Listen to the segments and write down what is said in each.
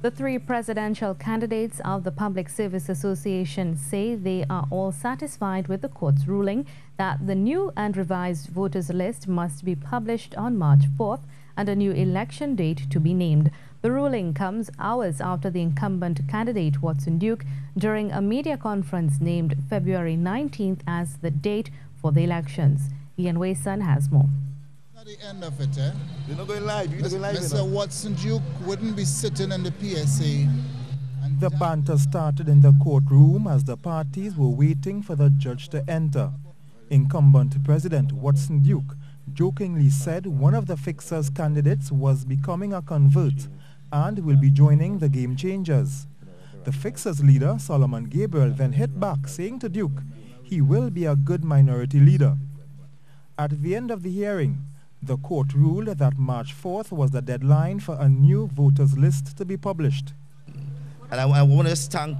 The three presidential candidates of the Public Service Association say they are all satisfied with the court's ruling that the new and revised voters list must be published on March 4th and a new election date to be named. The ruling comes hours after the incumbent candidate Watson Duke, during a media conference, named February 19th as the date for the elections. Ian Weisson has more. At the end of it, You're not going live. Mr. Watson Duke wouldn't be sitting in the PSA. And the banter started in the courtroom as the parties were waiting for the judge to enter. Incumbent President Watson Duke jokingly said one of the fixers' candidates was becoming a convert and will be joining the Game Changers. The fixers' leader, Solomon Gabriel, then hit back, saying to Duke he will be a good minority leader. At the end of the hearing, the court ruled that March 4th was the deadline for a new voters list to be published. And I want to thank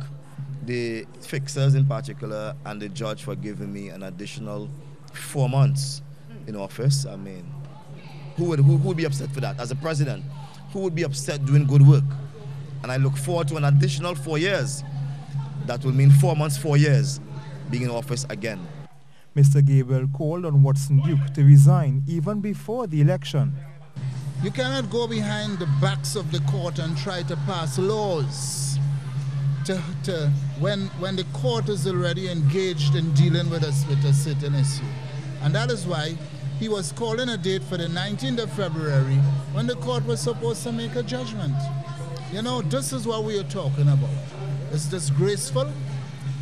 the fixers in particular and the judge for giving me an additional 4 months in office. I mean, who would be upset for that? As a president, who would be upset doing good work? And I look forward to an additional 4 years. That will mean 4 months, 4 years being in office again. Mr. Gabriel called on Watson Duke to resign even before the election. You cannot go behind the backs of the court and try to pass laws when the court is already engaged in dealing with us with a certain issue. And that is why he was calling a date for the 19th of February when the court was supposed to make a judgment. You know, this is what we are talking about. It's disgraceful,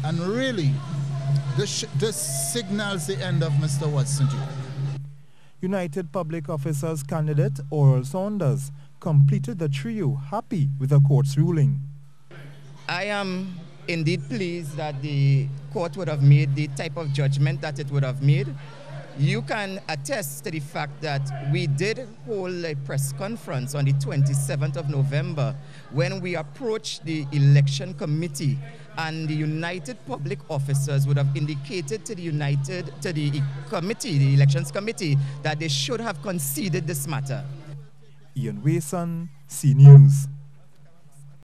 and really, this signals the end of Mr. Watson Duke. United Public Officers candidate Oral Saunders completed the trio, happy with the court's ruling. I am indeed pleased that the court would have made the type of judgment that it would have made. You can attest to the fact that we did hold a press conference on the 27th of November when we approached the election committee, and the United Public Officers would have indicated to the committee, the elections committee, that they should have conceded this matter. Ian Weisson, CNews.